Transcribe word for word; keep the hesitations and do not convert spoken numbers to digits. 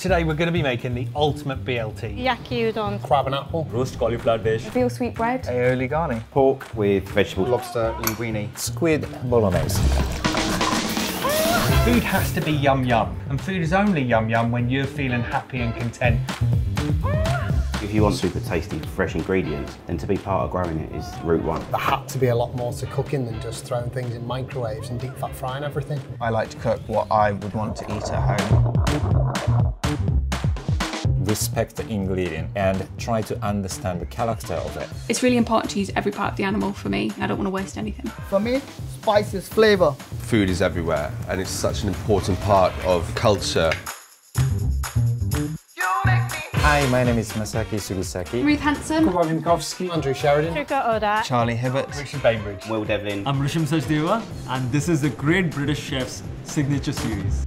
Today we're going to be making the ultimate B L T. Yaki udon. Crab and apple. Roast cauliflower dish. Veal sweetbread. Aioli garni. Pork with vegetables. Lobster linguine. Squid bolognese. Food has to be yum yum, and food is only yum yum when you're feeling happy and content. If you want super tasty, fresh ingredients, then to be part of growing it is route one. There had to be a lot more to cooking than just throwing things in microwaves and deep fat frying everything. I like to cook what I would want to eat at home. Respect the ingredient and try to understand the character of it. It's really important to use every part of the animal for me. I don't want to waste anything. For me, spice is flavour. Food is everywhere and it's such an important part of culture. Hi, my name is Masaki Sugisaki. Ruth Hansen. Kuba Winkowski. Andrew Sheridan. Shrika Oda. Charlie Hibbert. Richard Bainbridge. Will Devlin. I'm Risham Sajdewa, and this is The Great British Chefs Signature Series.